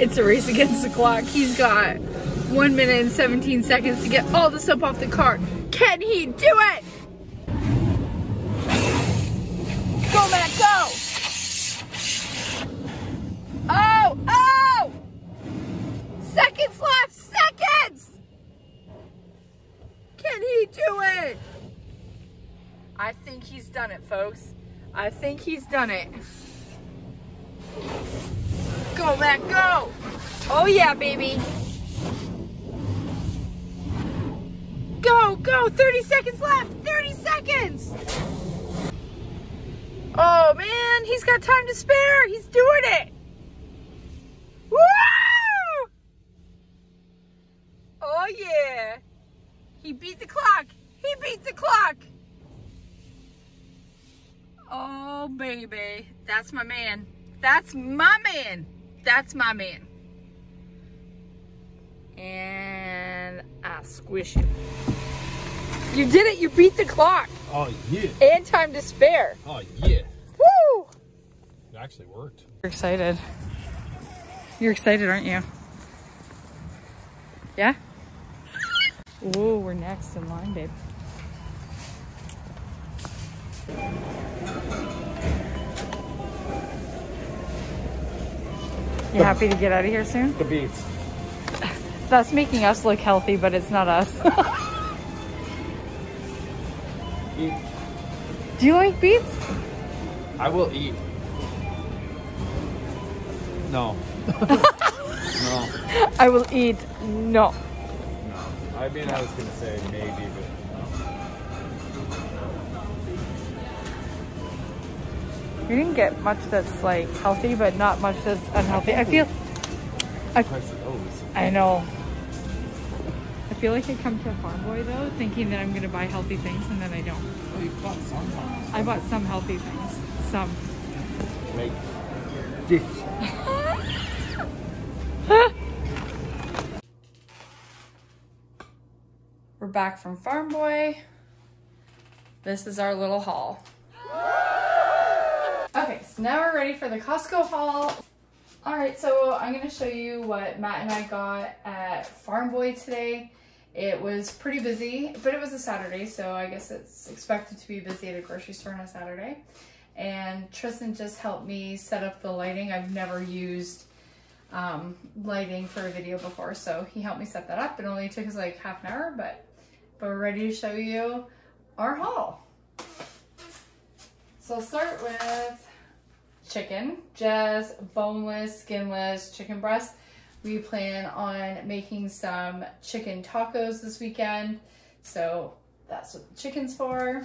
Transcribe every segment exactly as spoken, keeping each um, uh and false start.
It's a race against the clock. He's got one minute and seventeen seconds to get all the soap off the car. Can he do it? Go, Matt, go! Oh, oh! Seconds left, seconds! Can he do it? I think he's done it, folks. I think he's done it. Go, Matt, go! Oh yeah, baby. Go, go, thirty seconds left, thirty seconds! Oh man, he's got time to spare, he's doing it! Woo! Oh yeah! He beat the clock, he beat the clock! Oh baby, that's my man, that's my man, that's my man. And I squish him. You did it, you beat the clock. Oh yeah. And time to spare. Oh yeah. Woo! It actually worked. You're excited. You're excited, aren't you? Yeah? Ooh, we're next in line, babe. You happy to get out of here soon? The beats. That's making us look healthy, but it's not us. Eat. Do you like beets? I will eat. No. No. I will eat. No. No. I mean, I was gonna say maybe, but you didn't get much that's like healthy, but not much that's unhealthy. I feel. I, I know. I feel like I come to a Farm Boy though, thinking that I'm gonna buy healthy things, and then I don't. Oh, you bought some. I bought some healthy things. Some. Like this. We're back from Farm Boy. This is our little haul. Okay, so now we're ready for the Costco haul. All right, so I'm gonna show you what Matt and I got at Farm Boy today. It was pretty busy, but it was a Saturday, so I guess it's expected to be busy at a grocery store on a Saturday. And Tristan just helped me set up the lighting. I've never used um, lighting for a video before, so he helped me set that up. It only took us like half an hour, but, but we're ready to show you our haul. So I'll start with chicken, just boneless, skinless chicken breast. We plan on making some chicken tacos this weekend, so that's what the chicken's for.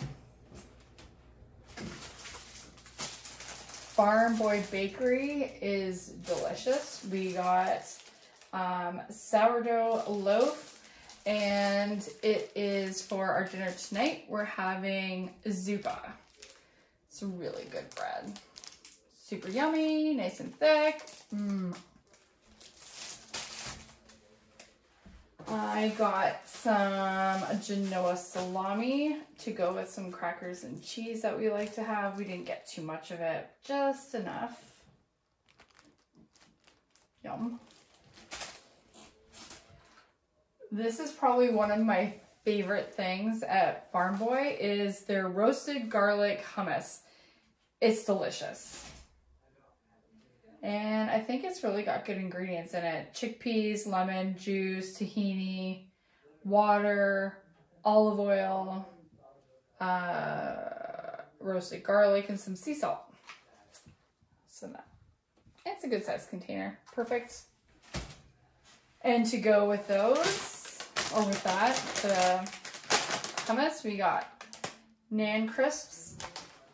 Farm Boy Bakery is delicious. We got um, sourdough loaf, and it is for our dinner tonight. We're having Zuba. It's a really good bread. Super yummy, nice and thick. Mm. I got some Genoa salami to go with some crackers and cheese that we like to have. We didn't get too much of it, just enough. Yum. This is probably one of my favorite things at Farm Boy is their roasted garlic hummus. It's delicious. And I think it's really got good ingredients in it. Chickpeas, lemon juice, tahini, water, olive oil, uh, roasted garlic, and some sea salt. So that, it's a good size container, perfect. And to go with those, or with that, the hummus, we got naan crisps.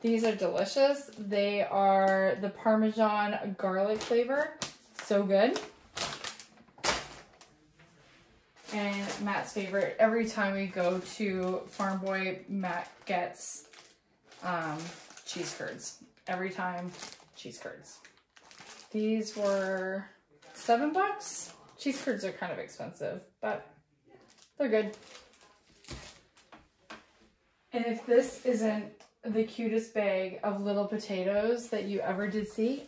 These are delicious. They are the Parmesan garlic flavor. So good. And Matt's favorite, every time we go to Farm Boy, Matt gets um, cheese curds. Every time, cheese curds. These were seven bucks. Cheese curds are kind of expensive, but they're good. And if this isn't the cutest bag of little potatoes that you ever did see,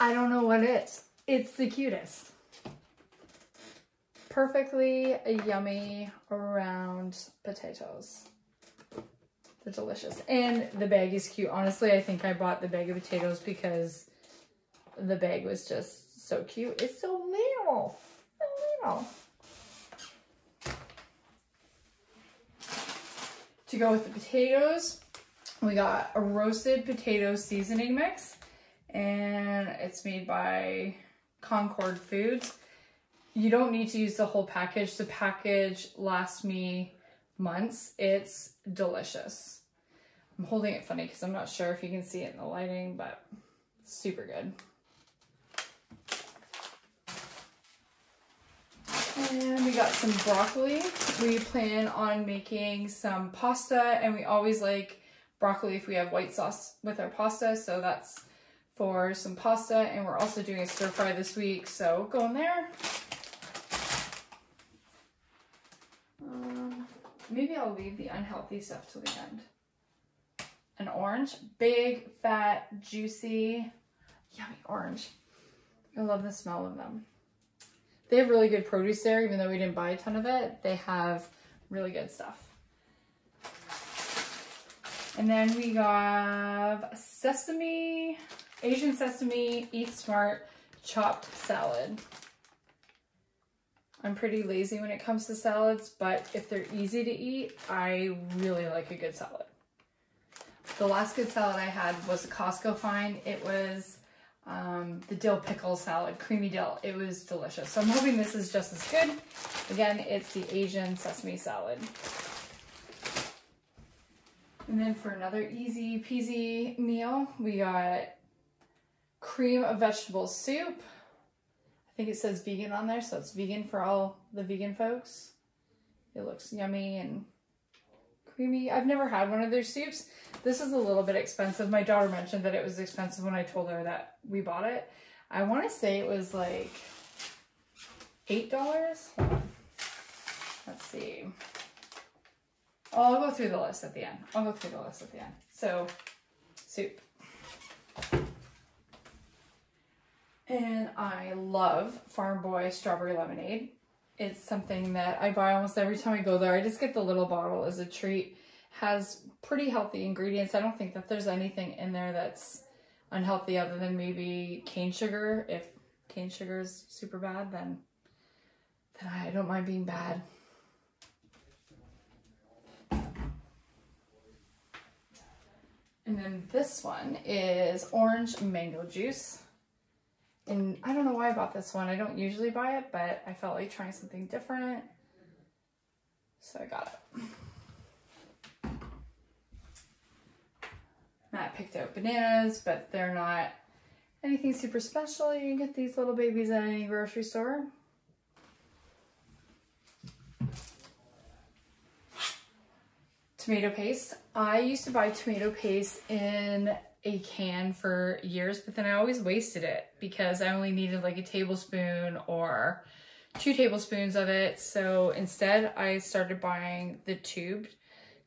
I don't know what it is. It's the cutest. perfectly yummy round potatoes. They're delicious. And the bag is cute. Honestly, I think I bought the bag of potatoes because the bag was just so cute. It's so little. So little. To go with the potatoes, we got a roasted potato seasoning mix, and it's made by Concord Foods. You don't need to use the whole package. The package lasts me months. It's delicious. I'm holding it funny because I'm not sure if you can see it in the lighting, but it's super good. And we got some broccoli. We plan on making some pasta, and we always like broccoli if we have white sauce with our pasta, so that's for some pasta. And we're also doing a stir fry this week, so go in there. Um, maybe I'll leave the unhealthy stuff till the end. An orange, big, fat, juicy, yummy orange. I love the smell of them. They have really good produce there, even though we didn't buy a ton of it. They have really good stuff. And then we got sesame, Asian sesame, Eat Smart, chopped salad. I'm pretty lazy when it comes to salads, but if they're easy to eat, I really like a good salad. The last good salad I had was a Costco find. It was Um, the dill pickle salad, creamy dill. It was delicious. So I'm hoping this is just as good. Again, it's the Asian sesame salad. And then for another easy peasy meal, we got cream of vegetable soup. I think it says vegan on there, so it's vegan for all the vegan folks. It looks yummy and creamy. I've never had one of their soups. This is a little bit expensive. My daughter mentioned that it was expensive when I told her that we bought it. I want to say it was like eight dollars. Let's see. Oh, I'll go through the list at the end. I'll go through the list at the end. So, soup. And I love Farm Boy strawberry lemonade. It's something that I buy almost every time I go there. I just get the little bottle as a treat. Has pretty healthy ingredients. I don't think that there's anything in there that's unhealthy other than maybe cane sugar. If cane sugar is super bad, then, then I don't mind being bad. And then this one is orange mango juice. And I don't know why I bought this one. I don't usually buy it, but I felt like trying something different, so I got it. Matt picked out bananas, but they're not anything super special. You can get these little babies at any grocery store. Tomato paste. I used to buy tomato paste in a can for years, but then I always wasted it because I only needed like a tablespoon or two tablespoons of it. So instead I started buying the tubed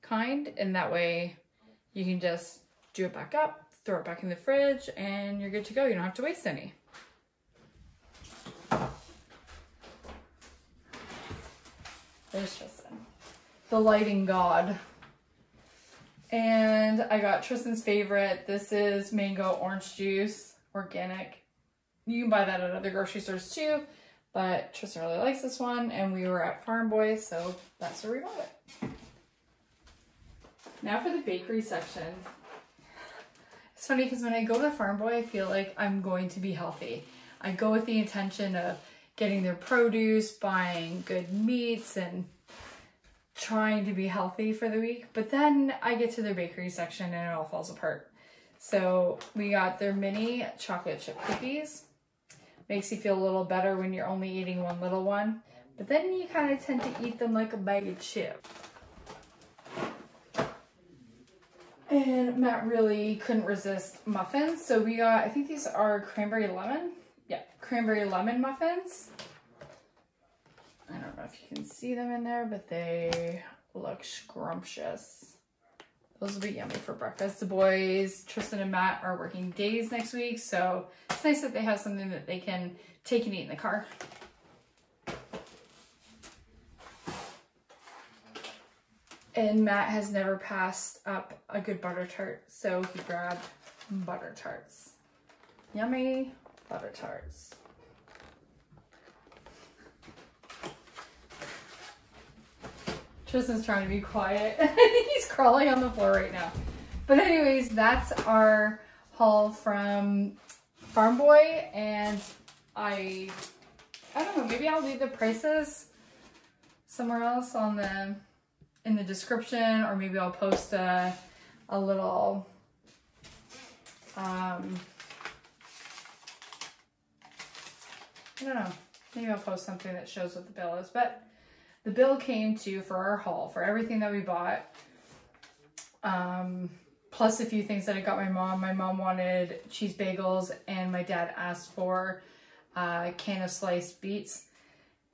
kind, and that way you can just do it back up, throw it back in the fridge, and you're good to go. You don't have to waste any. There's Tristan, the lighting god. And I got Tristan's favorite. This is mango orange juice, organic. You can buy that at other grocery stores too, but Tristan really likes this one, and we were at Farm Boy, so that's where we got it. Now for the bakery section. It's funny because when I go to Farm Boy, I feel like I'm going to be healthy. I go with the intention of getting their produce, buying good meats, and trying to be healthy for the week, but then I get to their bakery section and it all falls apart. So we got their mini chocolate chip cookies. Makes you feel a little better when you're only eating one little one, but then you kind of tend to eat them like a bag of chips. And Matt really couldn't resist muffins, so we got, I think these are cranberry lemon. Yeah, cranberry lemon muffins. I don't know if you can see them in there, but they look scrumptious. Those will be yummy for breakfast. The boys, Tristan and Matt, are working days next week, so it's nice that they have something that they can take and eat in the car. And Matt has never passed up a good butter tart, so he grabbed butter tarts. Yummy butter tarts. Tristan's trying to be quiet. He's crawling on the floor right now. But anyways, that's our haul from Farm Boy, and I, I don't know, maybe I'll leave the prices somewhere else on the, in the description, or maybe I'll post a, a little, um, I don't know, maybe I'll post something that shows what the bill is, but the bill came to, for our haul, for everything that we bought, um, plus a few things that I got my mom. My mom wanted cheese bagels, and my dad asked for a can of sliced beets,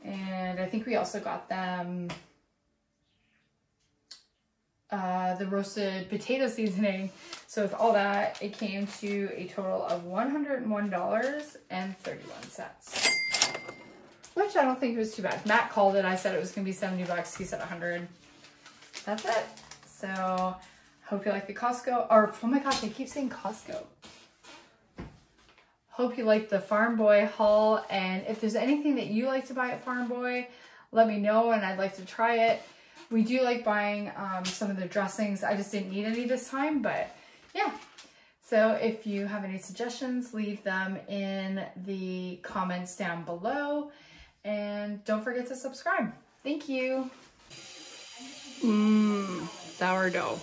and I think we also got them uh, the roasted potato seasoning. So with all that, it came to a total of one hundred one dollars and thirty-one cents. Which I don't think it was too bad. Matt called it. I said it was going to be seventy bucks. He said one hundred. That's it. So, hope you like the Costco. Or, oh my gosh, I keep saying Costco. Hope you like the Farm Boy haul. And if there's anything that you like to buy at Farm Boy, let me know and I'd like to try it. We do like buying um, some of the dressings. I just didn't need any this time, but yeah. So, if you have any suggestions, leave them in the comments down below. And don't forget to subscribe. Thank you. Mmm, sourdough.